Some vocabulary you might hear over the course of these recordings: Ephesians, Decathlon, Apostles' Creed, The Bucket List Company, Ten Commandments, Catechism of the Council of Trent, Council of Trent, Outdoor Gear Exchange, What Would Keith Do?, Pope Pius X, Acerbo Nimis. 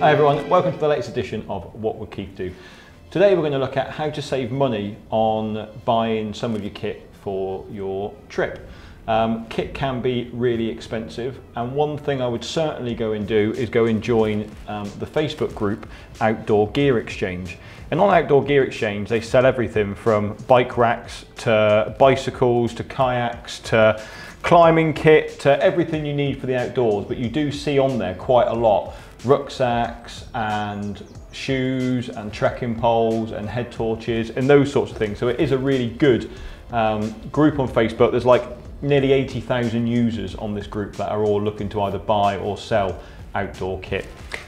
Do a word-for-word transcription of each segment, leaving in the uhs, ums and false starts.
Hi everyone, welcome to the latest edition of What Would Keith Do? Today we're going to look at how to save money on buying some of your kit for your trip. Um, kit can be really expensive, and one thing I would certainly go and do is go and join um, the Facebook group Outdoor Gear Exchange. And on Outdoor Gear Exchange they sell everything from bike racks to bicycles to kayaks to climbing kit to everything you need for the outdoors, but you do see on there quite a lot rucksacks and shoes and trekking poles and head torches and those sorts of things. So it is a really good um, group on Facebook. There's like nearly eighty thousand users on this group that are all looking to either buy or sell outdoor kit.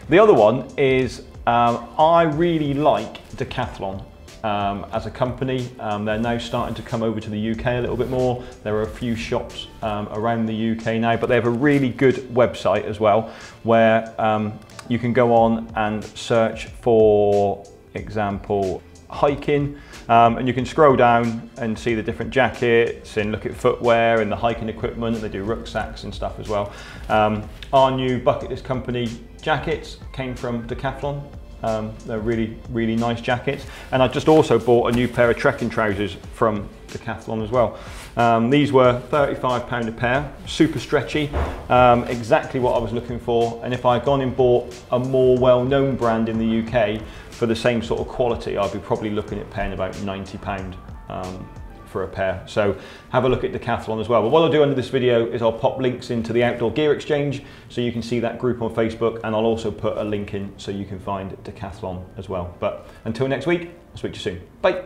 The other one is um, I really like Decathlon um, as a company. Um, they're now starting to come over to the U K a little bit more. There are a few shops um, around the U K now, but they have a really good website as well where um, you can go on and search for example hiking, um, and you can scroll down and see the different jackets and look at footwear and the hiking equipment, and they do rucksacks and stuff as well. Um, our new Bucket List Company jackets came from Decathlon. Um, they're really, really nice jackets. And I just also bought a new pair of trekking trousers from Decathlon as well. Um, these were thirty-five pounds a pair, super stretchy, um, exactly what I was looking for. And if I'd gone and bought a more well-known brand in the U K for the same sort of quality, I'd be probably looking at paying about ninety pounds um, for a pair. So have a look at Decathlon as well. But what I'll do under this video is I'll pop links into the Outdoor Gear Exchange so you can see that group on Facebook, and I'll also put a link in so you can find Decathlon as well. But until next week, I'll speak to you soon. Bye.